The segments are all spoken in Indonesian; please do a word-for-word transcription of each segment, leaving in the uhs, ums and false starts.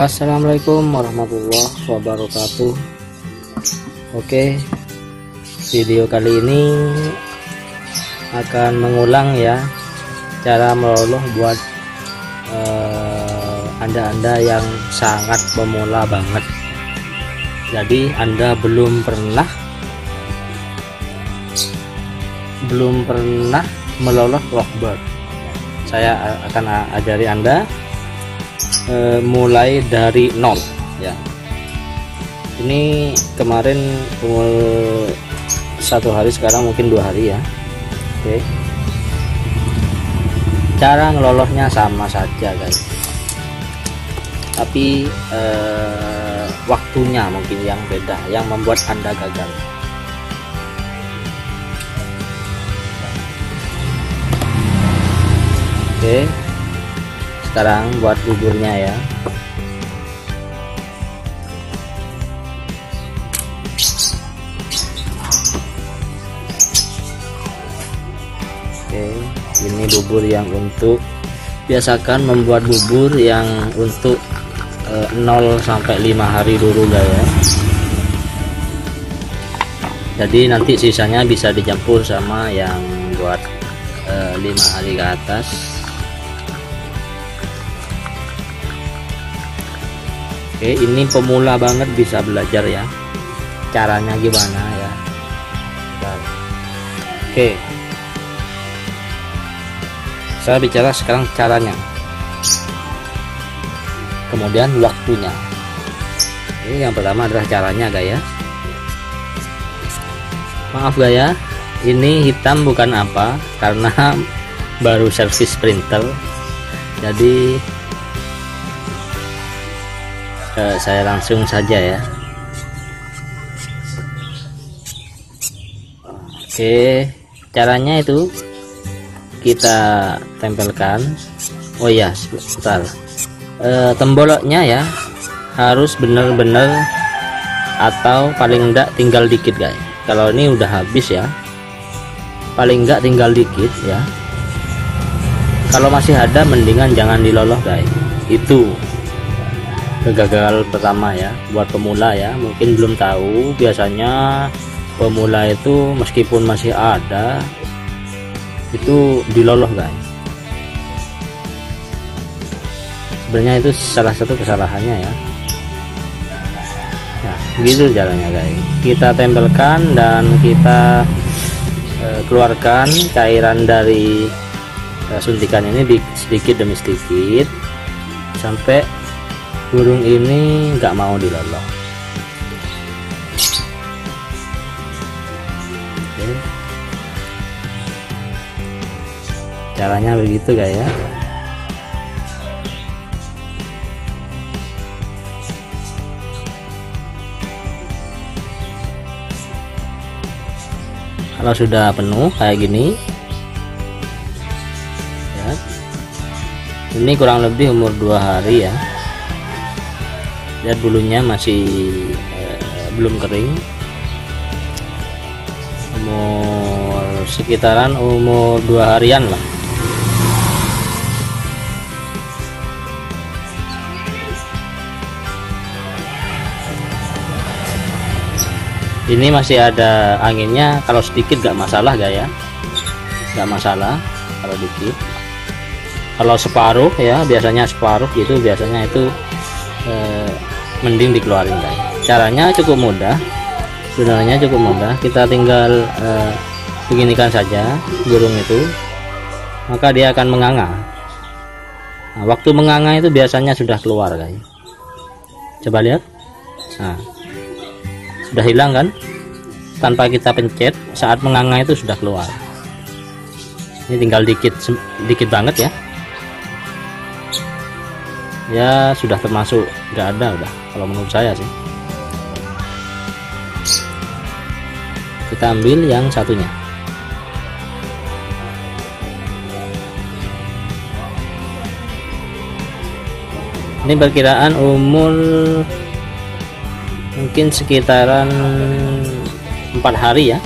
Assalamualaikum warahmatullahi wabarakatuh. Oke, video kali ini akan mengulang ya cara meloloh buat anda-anda eh, yang sangat pemula banget. Jadi anda belum pernah belum pernah meloloh lovebird, saya akan ajari anda e, mulai dari nol ya. Ini kemarin umur satu hari, sekarang mungkin dua hari ya. Oke, cara ngelolohnya sama saja guys, tapi e, waktunya mungkin yang beda yang membuat anda gagal. Oke, sekarang buat buburnya ya. Oke, ini bubur yang untuk biasakan membuat bubur yang untuk e, nol sampai lima hari dulu guys. Jadi nanti sisanya bisa dicampur sama yang buat e, lima hari ke atas. Oke, ini pemula banget bisa belajar ya caranya gimana ya. Oke, saya bicara sekarang caranya, kemudian waktunya. Ini yang pertama adalah caranya guys ya. Maaf guys ya, ini hitam bukan apa karena baru servis printer, jadi saya langsung saja ya. Oke, caranya itu kita tempelkan. Oh ya, sebentar, e, temboloknya ya harus benar-benar atau paling enggak tinggal dikit guys. Kalau ini udah habis ya, paling enggak tinggal dikit ya. Kalau masih ada mendingan jangan diloloh guys. Itu kegagalan pertama ya buat pemula ya, mungkin belum tahu. Biasanya pemula itu meskipun masih ada itu diloloh guys. Sebenarnya itu salah satu kesalahannya ya. Nah, gitu jalannya guys, kita tempelkan dan kita e, keluarkan cairan dari e, suntikan ini di, sedikit demi sedikit sampai burung ini nggak mau diloloh. Oke, caranya begitu guys ya. Kalau sudah penuh kayak gini ya, ini kurang lebih umur dua hari ya. Lihat bulunya masih eh, belum kering, umur sekitaran umur dua harian lah. Ini masih ada anginnya, kalau sedikit gak masalah gak ya, gak masalah kalau dikit. Kalau separuh ya, biasanya separuh gitu, biasanya itu eh, mending dikeluarin guys. Caranya cukup mudah, sebenarnya cukup mudah. Kita tinggal eh, beginikan saja burung itu, maka dia akan menganga. Nah, waktu menganga itu biasanya sudah keluar guys. Coba lihat, nah, sudah hilang kan? Tanpa kita pencet, saat menganga itu sudah keluar. Ini tinggal dikit, dikit banget ya. Ya sudah termasuk nggak ada udah kalau menurut saya sih. Kita ambil yang satunya. Ini perkiraan umur mungkin sekitaran empat hari ya,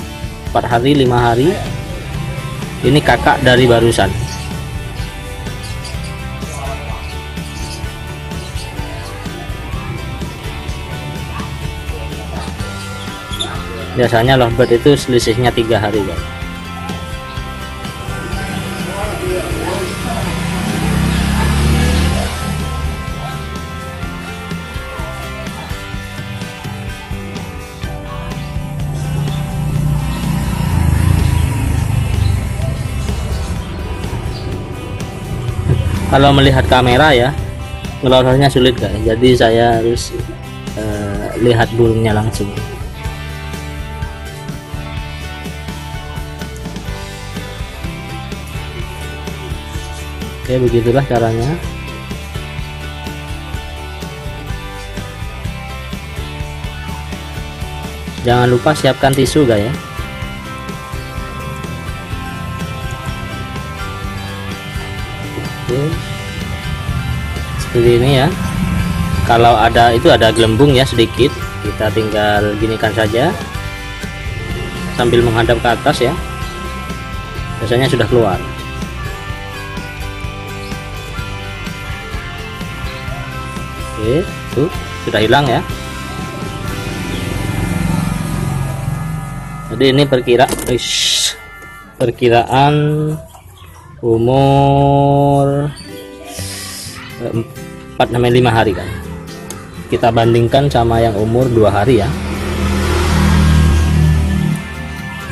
empat hari lima hari. Ini kakak dari barusan. Biasanya lovebird itu selisihnya tiga hari, guys. Kalau melihat kamera ya ngelolosnya sulit, guys. Jadi saya harus uh, lihat burungnya langsung. Oke, begitulah caranya. Jangan lupa siapkan tisu, guys, ya. Seperti ini ya. Kalau ada itu ada gelembung ya sedikit, kita tinggal ginikan saja sambil menghadap ke atas ya. Biasanya sudah keluar. Oke, tuh sudah hilang ya. Jadi ini perkira ish, perkiraan umur empat sampai lima hari kan. Kita bandingkan sama yang umur dua hari ya.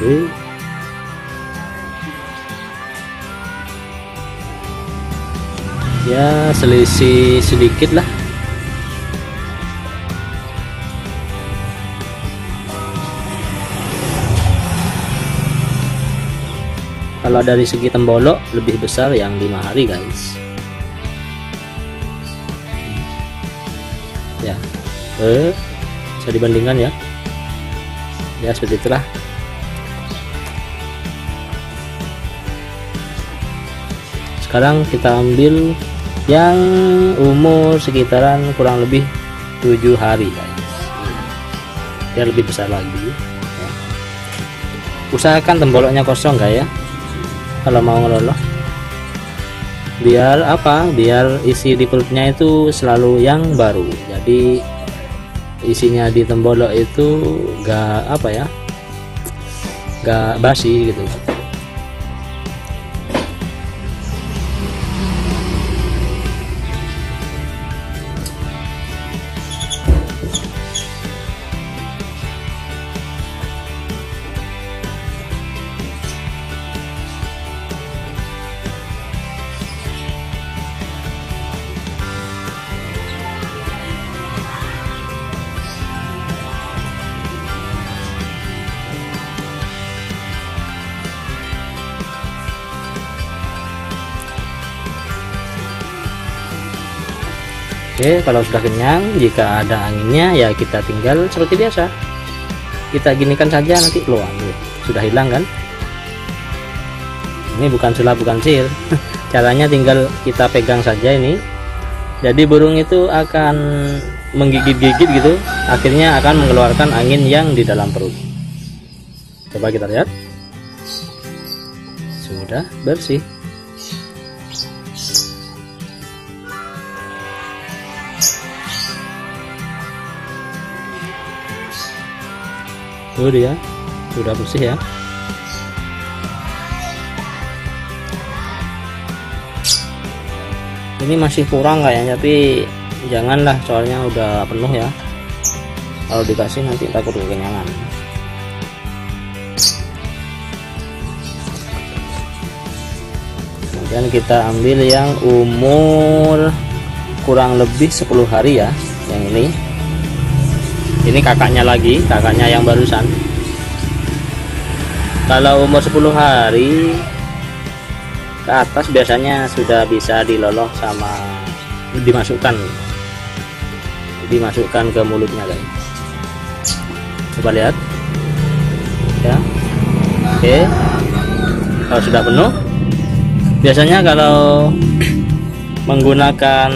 Oke. Ya selisih sedikit lah. Kalau dari segi tembolok lebih besar yang lima hari, guys. Ya, eh, bisa dibandingkan ya. Ya seperti itulah. Sekarang kita ambil yang umur sekitaran kurang lebih tujuh hari, guys. Dia lebih besar lagi. Ya. Usahakan temboloknya kosong, guys, ya. Kalau mau ngelolos, biar apa? Biar isi di perutnya itu selalu yang baru. Jadi isinya di tembolok itu gak apa ya? Gak basi gitu. Oke, kalau sudah kenyang, jika ada anginnya ya kita tinggal seperti biasa. Kita ginikan saja nanti keluar. Sudah hilang kan? Ini bukan sulap, bukan sihir. Caranya tinggal kita pegang saja ini. Jadi burung itu akan menggigit-gigit gitu, akhirnya akan mengeluarkan angin yang di dalam perut. Coba kita lihat. Sudah bersih. Tuh dia sudah bersih ya. Ini masih kurang kayaknya, tapi janganlah soalnya udah penuh ya. Kalau dikasih nanti takut kekenyangan. Kemudian kita ambil yang umur kurang lebih sepuluh hari ya, yang ini. Ini kakaknya lagi, kakaknya yang barusan. Kalau umur sepuluh hari ke atas biasanya sudah bisa diloloh sama dimasukkan dimasukkan ke mulutnya, guys. Coba lihat ya. Oke, kalau sudah penuh biasanya kalau menggunakan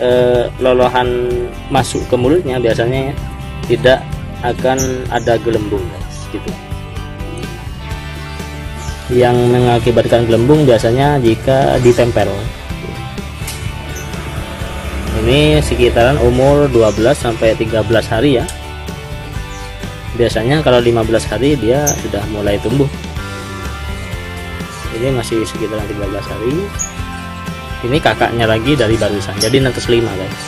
E, lolohan masuk ke mulutnya biasanya tidak akan ada gelembung, guys, gitu. Yang mengakibatkan gelembung biasanya jika ditempel. Ini sekitaran umur dua belas sampai tiga belas hari ya. biasanya kalau lima belas hari dia sudah mulai tumbuh. Ini masih sekitaran tiga belas hari. Ini kakaknya lagi dari barusan, jadi enam ratus lima guys.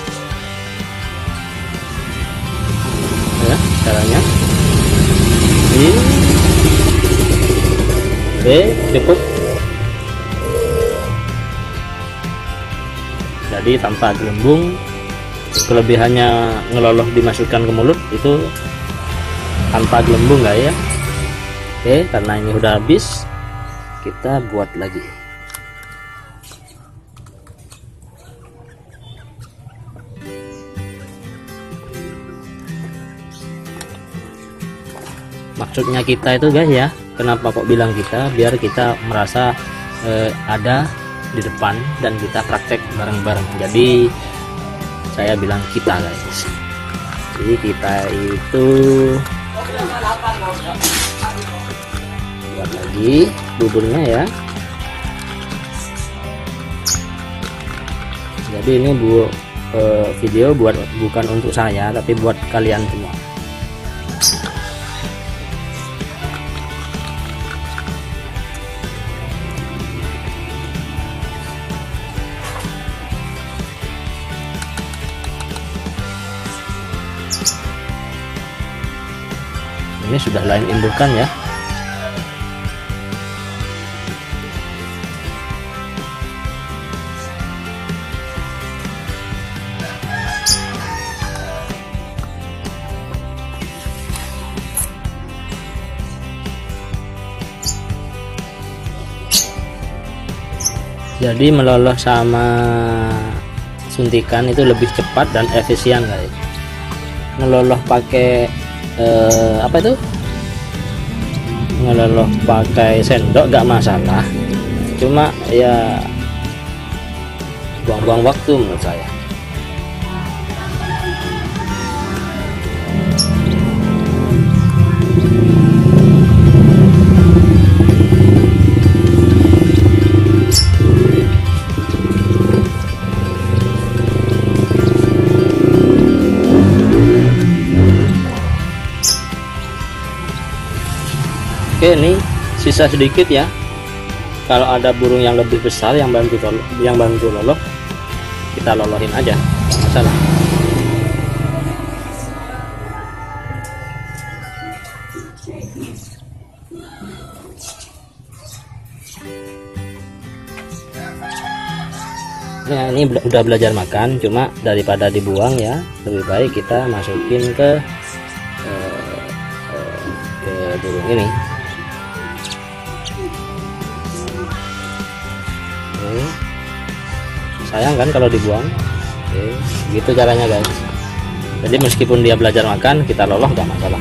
Ya, caranya ini oke, cukup. Jadi tanpa gelembung, kelebihannya ngeloloh dimasukkan ke mulut itu tanpa gelembung nggak ya. Oke, karena ini udah habis, kita buat lagi. Maksudnya kita itu guys ya, kenapa kok bilang kita, biar kita merasa eh, ada di depan dan kita praktek bareng-bareng. Jadi saya bilang kita guys. Jadi kita itu buat lagi buburnya ya. Jadi ini bu eh, video buat bukan untuk saya, tapi buat kalian semua. Ini sudah lain indukan ya. Jadi meloloh sama suntikan itu lebih cepat dan efisien guys. Meloloh pakai Eh, apa itu ngeloloh pakai sendok gak masalah, cuma ya buang-buang waktu menurut saya. Oke, ini sisa sedikit ya. Kalau ada burung yang lebih besar yang bantu yang bantu loloh, kita lolohin aja, nggak masalah. Nah, ini udah belajar makan, cuma daripada dibuang ya, lebih baik kita masukin ke eh, eh, ke burung ini. Sayang kan kalau dibuang. Oke, gitu caranya guys. Jadi meskipun dia belajar makan, kita loloh gak masalah.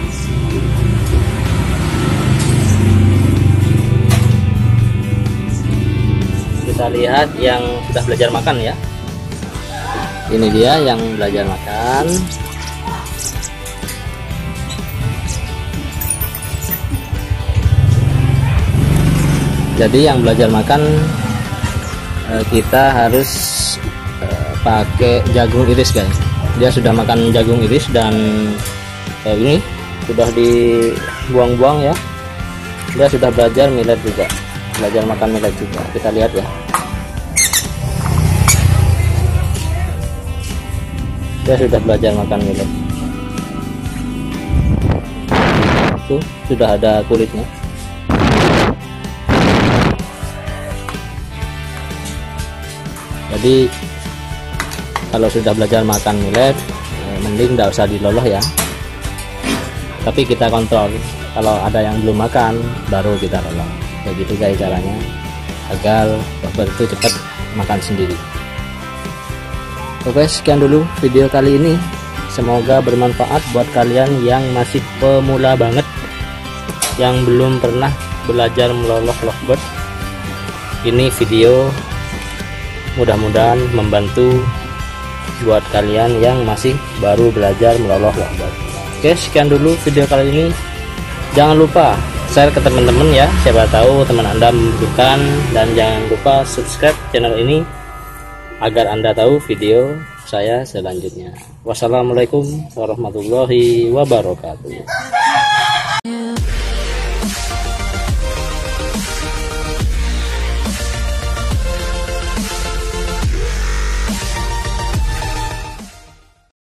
Kita lihat yang sudah belajar makan ya. Ini dia yang belajar makan. Jadi yang belajar makan kita harus uh, pakai jagung iris guys. Dia sudah makan jagung iris dan uh, ini sudah dibuang-buang ya. Dia sudah belajar millet juga, belajar makan millet juga. Kita lihat ya, dia sudah belajar makan millet. Tuh, sudah ada kulitnya. Jadi kalau sudah belajar makan millet, mending tidak usah diloloh ya. Tapi kita kontrol, kalau ada yang belum makan baru kita loloh. Kayak gitu guys caranya, agar lovebird itu cepat makan sendiri. Oke, sekian dulu video kali ini. Semoga bermanfaat buat kalian yang masih pemula banget, yang belum pernah belajar meloloh lovebird. Ini video mudah-mudahan membantu buat kalian yang masih baru belajar meloloh lovebird. Oke, sekian dulu video kali ini. Jangan lupa share ke teman-teman ya, siapa tahu teman Anda membutuhkan. Dan jangan lupa subscribe channel ini agar Anda tahu video saya selanjutnya. Wassalamualaikum warahmatullahi wabarakatuh.